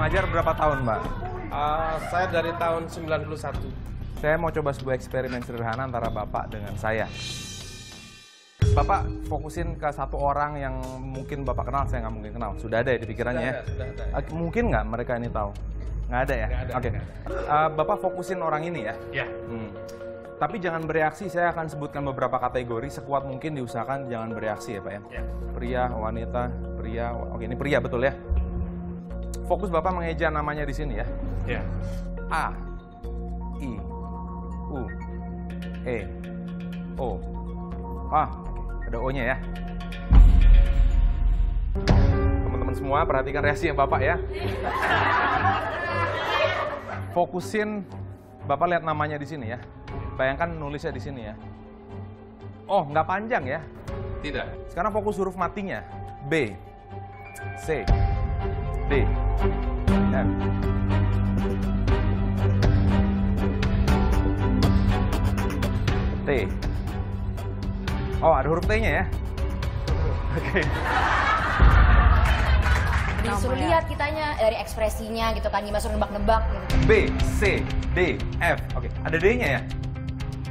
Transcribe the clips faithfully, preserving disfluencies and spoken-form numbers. mengajar berapa tahun, Mbak? Uh, saya dari tahun sembilan puluh satu. Saya mau coba sebuah eksperimen sederhana antara Bapak dengan saya. Bapak fokusin ke satu orang yang mungkin Bapak kenal, saya nggak mungkin kenal. Sudah ada ya di pikirannya ya? Sudah ada, sudah ada. Mungkin nggak mereka ini tahu? Nggak ada ya? Oke. Okay. Uh, Bapak fokusin orang ini ya? Ya. Hmm. Tapi jangan bereaksi, saya akan sebutkan beberapa kategori, sekuat mungkin diusahakan jangan bereaksi ya Pak ya? Ya. Pria, wanita, pria, oke ini pria betul ya? Fokus Bapak mengeja namanya di sini ya? Ya. A, I, U, E, O. Ah, ada O-nya ya. Teman-teman semua perhatikan reaksi yang Bapak ya. Fokusin, Bapak lihat namanya di sini ya. Bayangkan nulisnya di sini ya. Oh, nggak panjang ya? Tidak. Sekarang fokus huruf matinya. B, C, D, F. T. Oh, ada huruf T-nya ya? Oke. Okay. Disuruh lihat kitanya dari ekspresinya gitu kan, gimana suruh nebak-nebak gitu. B, C, D, F. Oke, okay. Ada D-nya ya?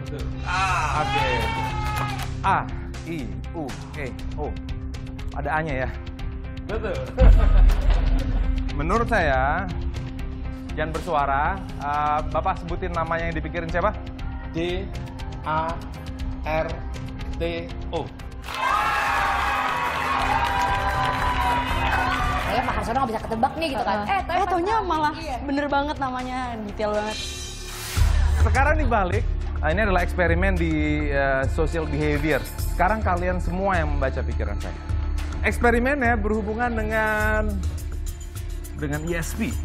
Betul. Ah, oke. Okay. A, I, U, E, O. Ada A-nya ya? Betul. Menurut saya, jangan bersuara. Uh, Bapak sebutin namanya yang dipikirin siapa? D, A, R, D O. Kayaknya Pak Suharsono nggak bisa ketebak nih gitu kan. Eh, eh taunya malah iya. Bener banget namanya, detail banget. Sekarang dibalik, nah ini adalah eksperimen di uh, social behavior. Sekarang kalian semua yang membaca pikiran saya. Eksperimennya berhubungan dengan dengan E S P.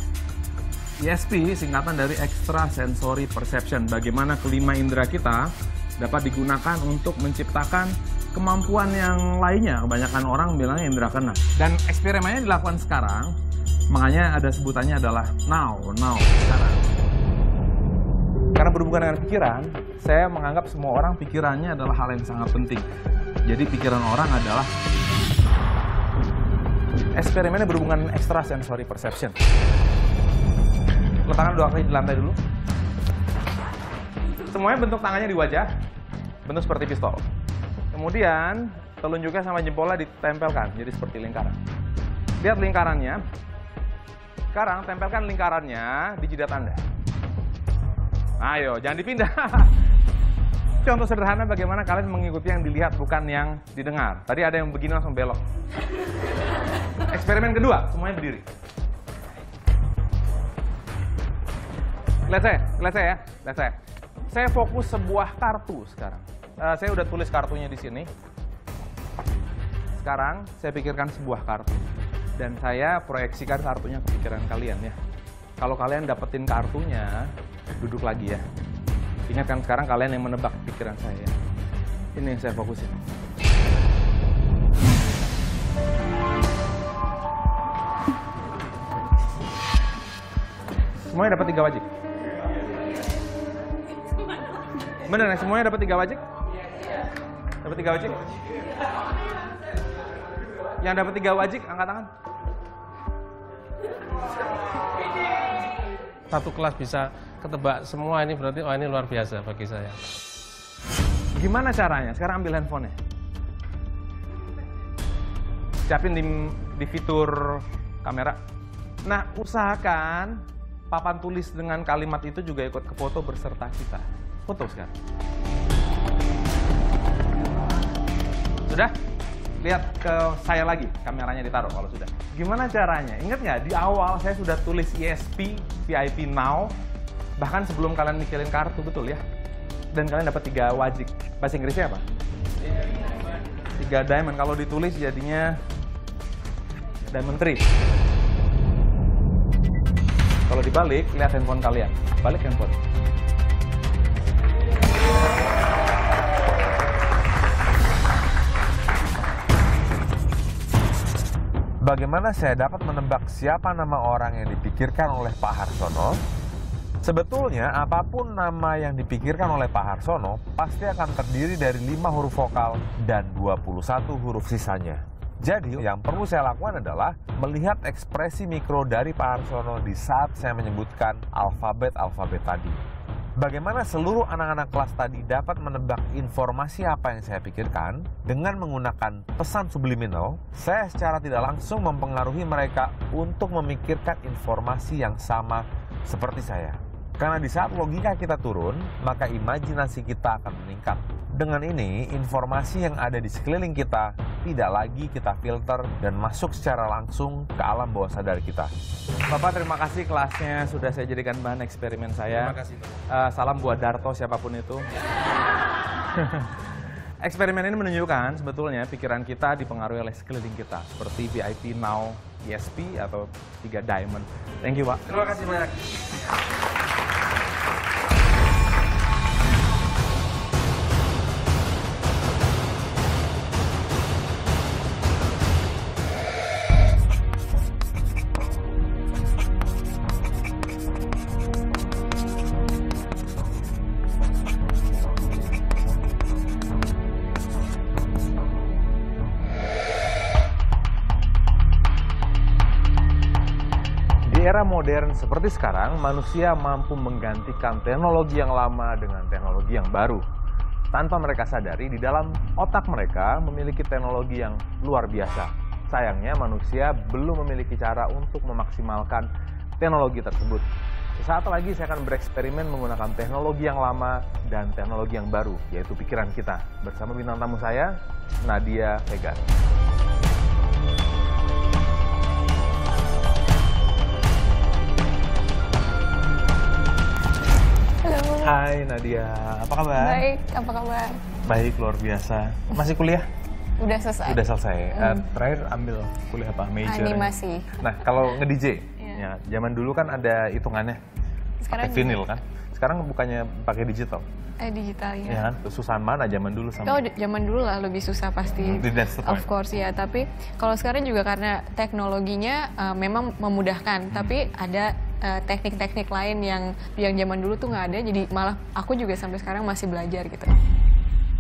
E S P singkatan dari Extra Sensory Perception. Bagaimana kelima indera kita dapat digunakan untuk menciptakan kemampuan yang lainnya. Kebanyakan orang bilangnya indera keenam. Dan eksperimennya dilakukan sekarang, makanya ada sebutannya adalah now, now, sekarang. Karena berhubungan dengan pikiran, saya menganggap semua orang pikirannya adalah hal yang sangat penting. Jadi pikiran orang adalah... Eksperimennya berhubungan extra sensory perception. Letakkan dua kali di lantai dulu. Semuanya bentuk tangannya di wajah, bentuk seperti pistol. Kemudian telunjuknya sama jempolnya ditempelkan, jadi seperti lingkaran. Lihat lingkarannya. Sekarang tempelkan lingkarannya di jidat Anda. Ayo, jangan dipindah. Contoh sederhana bagaimana kalian mengikuti yang dilihat, bukan yang didengar. Tadi ada yang begini langsung belok. Eksperimen kedua, semuanya berdiri. Lihat saya, lihat saya ya, lihat saya. Saya fokus sebuah kartu sekarang. Uh, saya udah tulis kartunya di sini. Sekarang saya pikirkan sebuah kartu. Dan saya proyeksikan kartunya ke pikiran kalian ya. Kalau kalian dapetin kartunya, duduk lagi ya. Ingatkan sekarang kalian yang menebak pikiran saya ya. Ini yang saya fokusin. Semuanya dapat tiga wajik. Bener ya? Semuanya dapat tiga wajik? Dapat tiga wajik? Yang dapat tiga wajik, angkat tangan. Satu kelas bisa ketebak semua, ini berarti wah ini luar biasa bagi saya. Gimana caranya? Sekarang ambil handphonenya. Siapin di, di fitur kamera. Nah, usahakan papan tulis dengan kalimat itu juga ikut ke foto berserta kita. Foto sekarang. Sudah? Lihat ke saya lagi, kameranya ditaruh kalau sudah. Gimana caranya? Ingat nggak, di awal saya sudah tulis E S P, V I P Now, bahkan sebelum kalian mikirin kartu, betul ya? Dan kalian dapat tiga wajik. Bahasa Inggrisnya apa? Tiga diamond. Kalau ditulis jadinya diamond tree. Kalau dibalik, lihat handphone kalian. Balik handphone. Bagaimana saya dapat menebak siapa nama orang yang dipikirkan oleh Pak Suharsono? Sebetulnya, apapun nama yang dipikirkan oleh Pak Suharsono, pasti akan terdiri dari lima huruf vokal dan dua puluh satu huruf sisanya. Jadi yang perlu saya lakukan adalah melihat ekspresi mikro dari Pak Suharsono di saat saya menyebutkan alfabet-alfabet tadi. Bagaimana seluruh anak-anak kelas tadi dapat menebak informasi apa yang saya pikirkan dengan menggunakan pesan subliminal, saya secara tidak langsung mempengaruhi mereka untuk memikirkan informasi yang sama seperti saya. Karena di saat logika kita turun, maka imajinasi kita akan meningkat. Dengan ini, informasi yang ada di sekeliling kita tidak lagi kita filter dan masuk secara langsung ke alam bawah sadar kita. Bapak, terima kasih kelasnya sudah saya jadikan bahan eksperimen saya. Terima kasih, Bapak. Uh, salam buat Darto siapapun itu. Eksperimen ini menunjukkan sebetulnya pikiran kita dipengaruhi oleh sekeliling kita. Seperti V I P Now, E S P, atau tiga Diamond. Thank you, Pak. Terima kasih banyak. Era modern seperti sekarang, manusia mampu menggantikan teknologi yang lama dengan teknologi yang baru. Tanpa mereka sadari, di dalam otak mereka memiliki teknologi yang luar biasa. Sayangnya, manusia belum memiliki cara untuk memaksimalkan teknologi tersebut. Sesaat lagi saya akan bereksperimen menggunakan teknologi yang lama dan teknologi yang baru, yaitu pikiran kita. Bersama bintang tamu saya, Nadia Vega. Hai Nadia, apa kabar? Baik, apa kabar? Baik, luar biasa. Masih kuliah? Udah selesai. Udah selesai. Mm. Uh, terakhir ambil kuliah apa? Major. Animasi. Nah, kalau nge-D J, yeah. ya, zaman dulu kan ada hitungannya, pakai vinil kan? Sekarang bukannya pakai digital? Eh, digital ya. Ya kan? Susah mana zaman dulu sama? Oh, zaman dulu lah lebih susah pasti. Mm, of course ya, tapi kalau sekarang juga karena teknologinya uh, memang memudahkan, mm. tapi ada teknik-teknik lain yang yang zaman dulu tuh nggak ada, jadi malah aku juga sampai sekarang masih belajar gitu.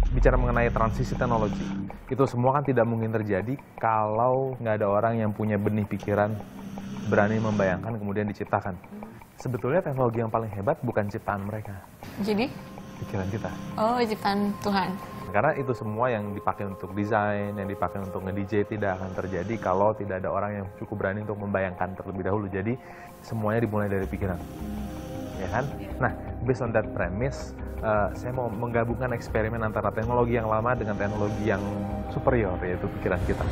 Bicara mengenai transisi teknologi, itu semua kan tidak mungkin terjadi kalau nggak ada orang yang punya benih pikiran, berani membayangkan kemudian diciptakan. Sebetulnya teknologi yang paling hebat bukan ciptaan mereka. Jadi? Pikiran kita. Oh, ciptaan Tuhan. Karena itu semua yang dipakai untuk desain, yang dipakai untuk nge-D J tidak akan terjadi kalau tidak ada orang yang cukup berani untuk membayangkan terlebih dahulu. Jadi semuanya dimulai dari pikiran, ya kan? Nah, based on that premise, uh, saya mau menggabungkan eksperimen antara teknologi yang lama dengan teknologi yang superior, yaitu pikiran kita.